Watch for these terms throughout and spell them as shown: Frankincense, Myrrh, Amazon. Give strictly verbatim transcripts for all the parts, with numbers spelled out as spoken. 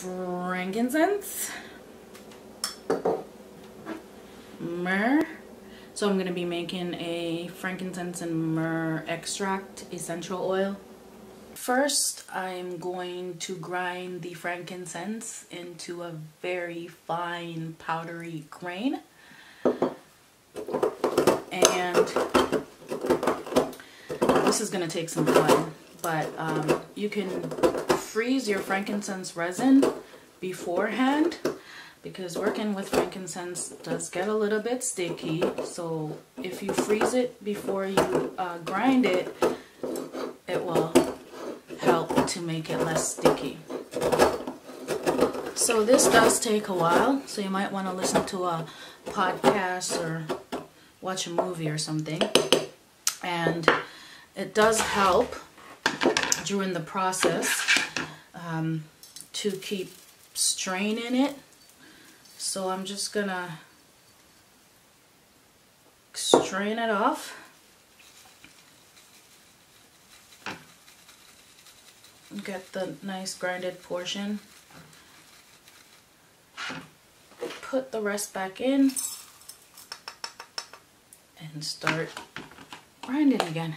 frankincense, myrrh. So I'm going to be making a frankincense and myrrh extract essential oil. First, I'm going to grind the frankincense into a very fine powdery grain. And this is going to take some time, but um, you can freeze your frankincense resin beforehand, because working with frankincense does get a little bit sticky. So if you freeze it before you uh, grind it, it will help to make it less sticky. So this does take a while, so you might want to listen to a podcast or watch a movie or something. And it does help during the process um, to keep straining it. So I'm just gonna strain it off. Get the nice grinded portion. Put the rest back in and start grinding again.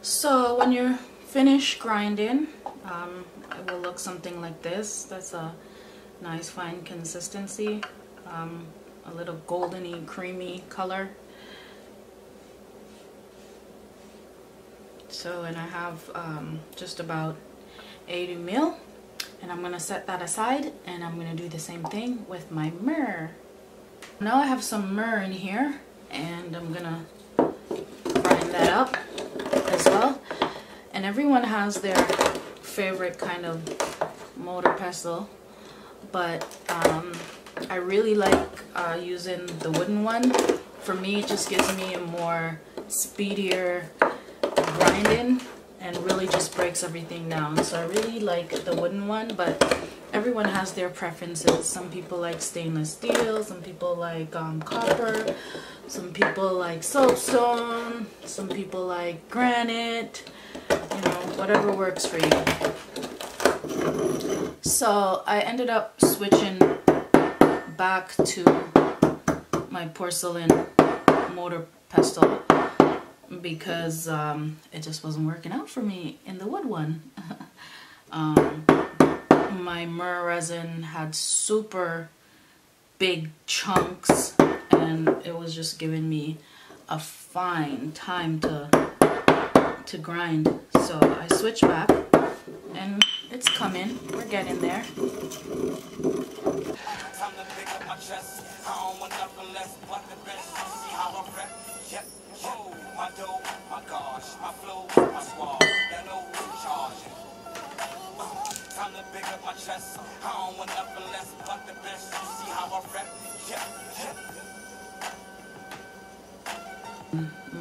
So when you're finish grinding, um, it will look something like this. That's a nice fine consistency, um, a little goldeny creamy color. So, and I have um, just about eighty mil, and I'm gonna set that aside, and I'm gonna do the same thing with my myrrh. Now I have some myrrh in here, and I'm gonna grind that up as well. And everyone has their favorite kind of mortar pestle, but um, I really like uh, using the wooden one. For me, it just gives me a more speedier grinding and really just breaks everything down. So I really like the wooden one, but everyone has their preferences. Some people like stainless steel, some people like um, copper, some people like soapstone, some people like granite. You know, whatever works for you. So I ended up switching back to my porcelain mortar pestle because um, it just wasn't working out for me in the wood one. um, my myrrh resin had super big chunks, and it was just giving me a fine time to to grind. So I switch back, and it's coming. We're getting there.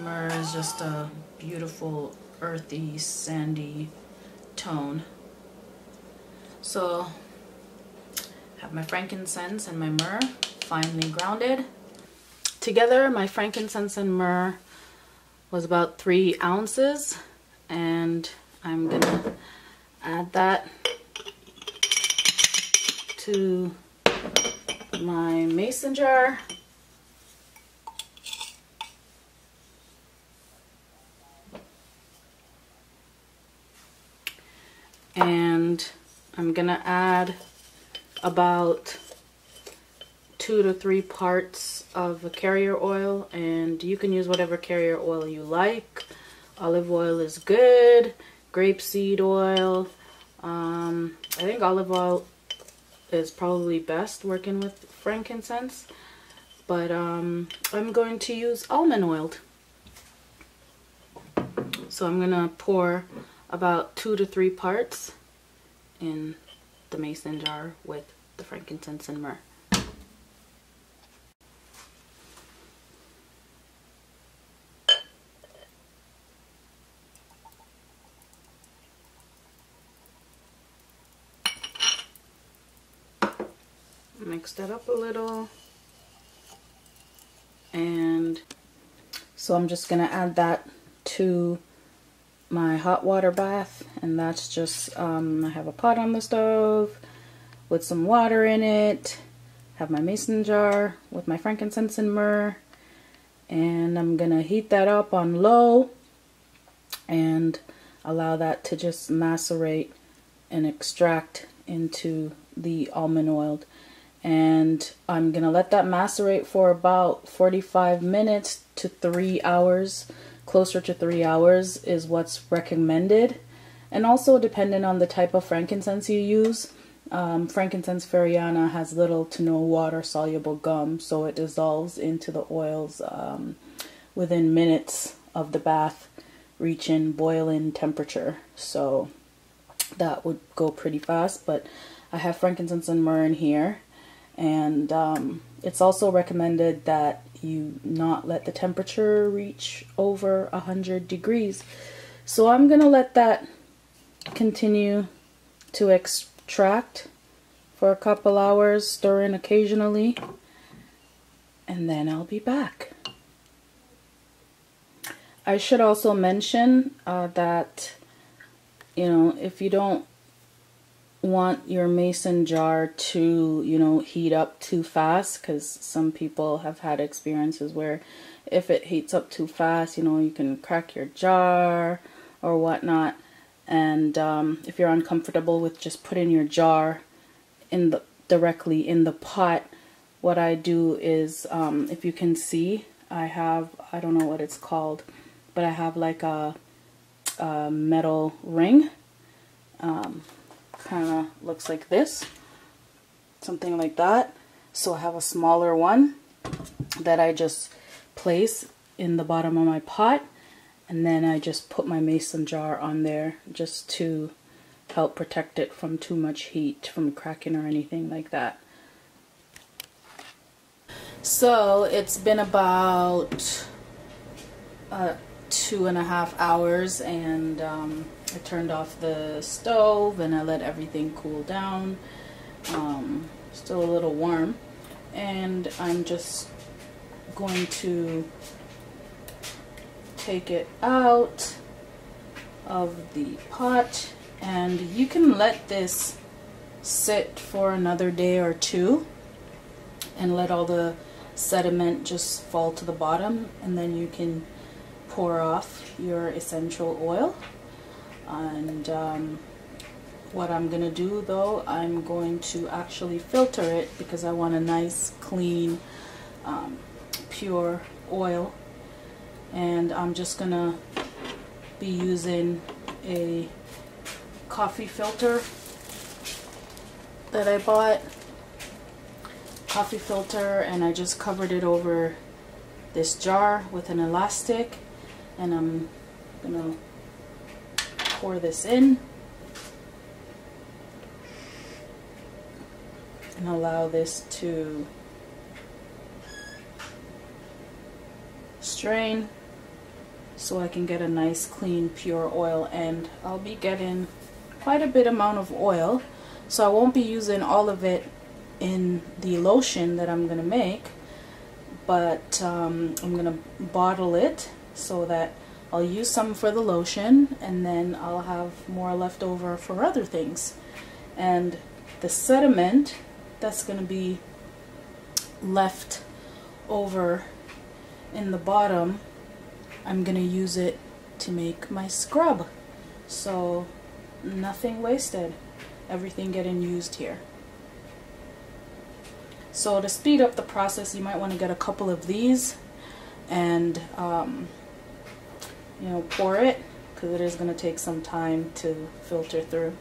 Myrrh is just a beautiful earthy sandy tone. So have my frankincense and my myrrh finely grounded together. My frankincense and myrrh was about three ounces, and I'm gonna add that to my mason jar. And I'm gonna add about two to three parts of a carrier oil, and you can use whatever carrier oil you like. Olive oil is good, grapeseed oil. Um, I think olive oil is probably best working with frankincense, but um, I'm going to use almond oil. So I'm gonna pour about two to three parts in the mason jar with the frankincense and myrrh. Mix that up a little, and so I'm just gonna add that to my hot water bath, and that's just, um, I have a pot on the stove with some water in it, have my mason jar with my frankincense and myrrh, and I'm gonna heat that up on low and allow that to just macerate and extract into the almond oil. And I'm gonna let that macerate for about forty-five minutes to three hours. Closer to three hours is what's recommended, and also dependent on the type of frankincense you use. Um, frankincense ferriana has little to no water soluble gum, so it dissolves into the oils um, within minutes of the bath reaching boiling temperature, so that would go pretty fast. But I have frankincense and myrrh in here, and um, it's also recommended that you not let the temperature reach over one hundred degrees. So I'm gonna let that continue to extract for a couple hours, stir in occasionally, and then I'll be back. I should also mention uh, that, you know, if you don't want your mason jar to, you know, heat up too fast, because some people have had experiences where if it heats up too fast, you know, you can crack your jar or whatnot. And um, if you're uncomfortable with just putting your jar in the directly in the pot, what I do is, um, if you can see, I have, I don't know what it's called, but I have like a, a metal ring. Um, kind of looks like this, something like that. So I have a smaller one that I just place in the bottom of my pot, and then I just put my mason jar on there just to help protect it from too much heat, from cracking or anything like that. So it's been about uh, two and a half hours and um, I turned off the stove and I let everything cool down. Um, still a little warm, and I'm just going to take it out of the pot, and you can let this sit for another day or two and let all the sediment just fall to the bottom, and then you can pour off your essential oil. And um, what I'm gonna do though, I'm going to actually filter it, because I want a nice clean um, pure oil, and I'm just gonna be using a coffee filter that I bought, coffee filter, and I just covered it over this jar with an elastic, and I'm gonna pour this in and allow this to strain so I can get a nice clean pure oil. And I'll be getting quite a bit amount of oil, so I won't be using all of it in the lotion that I'm gonna make, but um, I'm gonna bottle it so that I'll use some for the lotion, and then I'll have more left over for other things. And the sediment that's going to be left over in the bottom, I'm going to use it to make my scrub. So nothing wasted, everything getting used here. So to speed up the process, you might want to get a couple of these and um, you know, pour it, because it is going to take some time to filter through.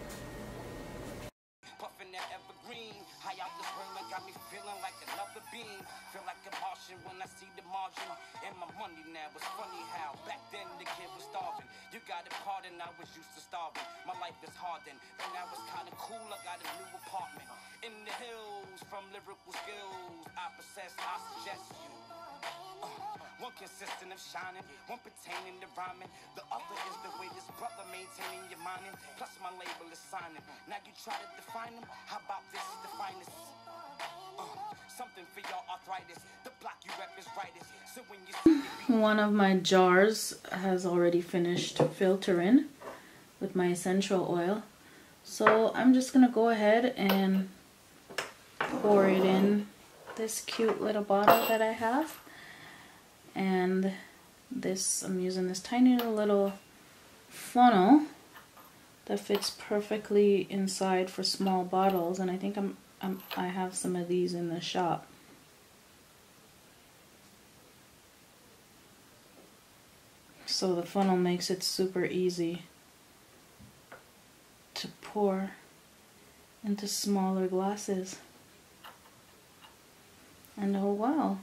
One consistent of shining, one pertaining to rhyming. The other is the way this brother maintaining your mind. Plus my label is signing. Now you try to define them. How about this is the finest? One of my jars has already finished filtering with my essential oil, so I'm just gonna go ahead and pour it in this cute little bottle that I have. And this, I'm using this tiny little funnel that fits perfectly inside for small bottles, and I think I'm, I'm I have some of these in the shop. So the funnel makes it super easy to pour into smaller glasses. And oh wow,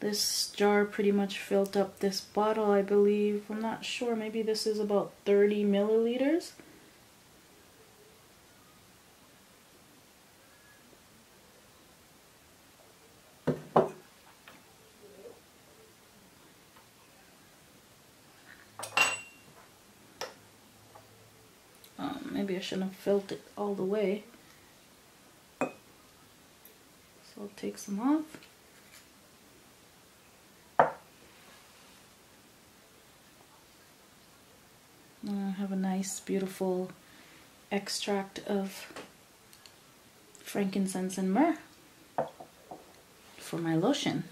this jar pretty much filled up this bottle, I believe. I'm not sure, maybe this is about thirty milliliters. Um, maybe I shouldn't have filled it all the way. So I'll take some off. And I have a nice, beautiful extract of frankincense and myrrh for my lotion.